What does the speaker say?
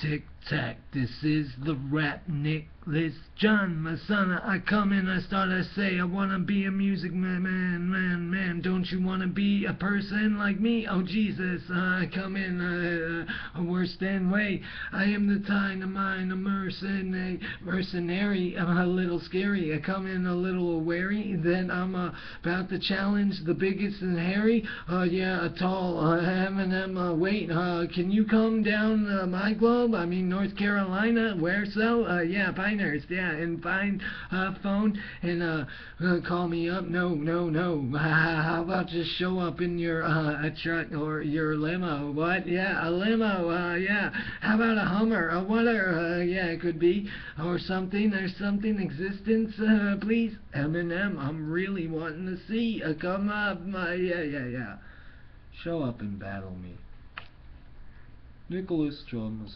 Tic tac, this is the rap, Nicholas J Messana. I come in, I start, I say, I wanna be a music man. Don't you wanna be a person like me? Oh Jesus, I come in a worse than way. I am the dynamite, a mercenary. I'm a little scary. I come in a little wary. Then I'm about to challenge the biggest and hairy. Yeah, a tall Eminem. Wait, can you come down my globe? I mean, North Carolina, where so? Yeah, Pinehurst, yeah, and find phone and call me up. No. How about just show up in your a truck or your limo? What? Yeah, a limo, yeah. How about a Hummer? A Water? Yeah, it could be. Or something, there's something, existence, please. Eminem, I'm really wanting to see. Come up, yeah. Show up and battle me. Nicholas J Messana.